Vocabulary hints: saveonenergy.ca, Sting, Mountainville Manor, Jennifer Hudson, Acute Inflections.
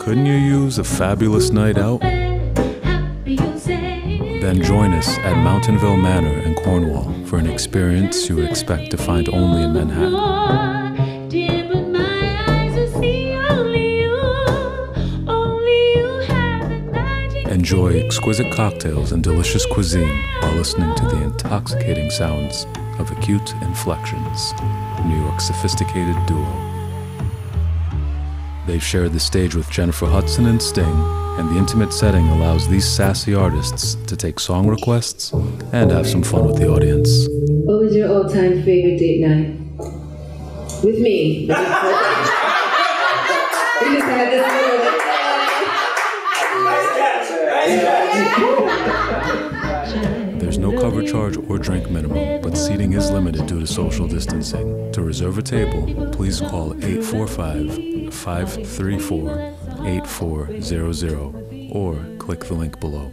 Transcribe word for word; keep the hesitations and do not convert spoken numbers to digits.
Couldn't you use a fabulous night out? Then join us at Mountainville Manor in Cornwall for an experience you would expect to find only in Manhattan. Enjoy exquisite cocktails and delicious cuisine while listening to the intoxicating sounds of Acute Inflections, New York's sophisticated duo. They've shared the stage with Jennifer Hudson and Sting, and the intimate setting allows these sassy artists to take song requests and have some fun with the audience. What was your all-time favorite date night? With me. We just had this little... There's no cover charge or drink minimum, but seating is limited due to social distancing. To reserve a table, please call eight four five, five three four, eight four zero zero or click the link below.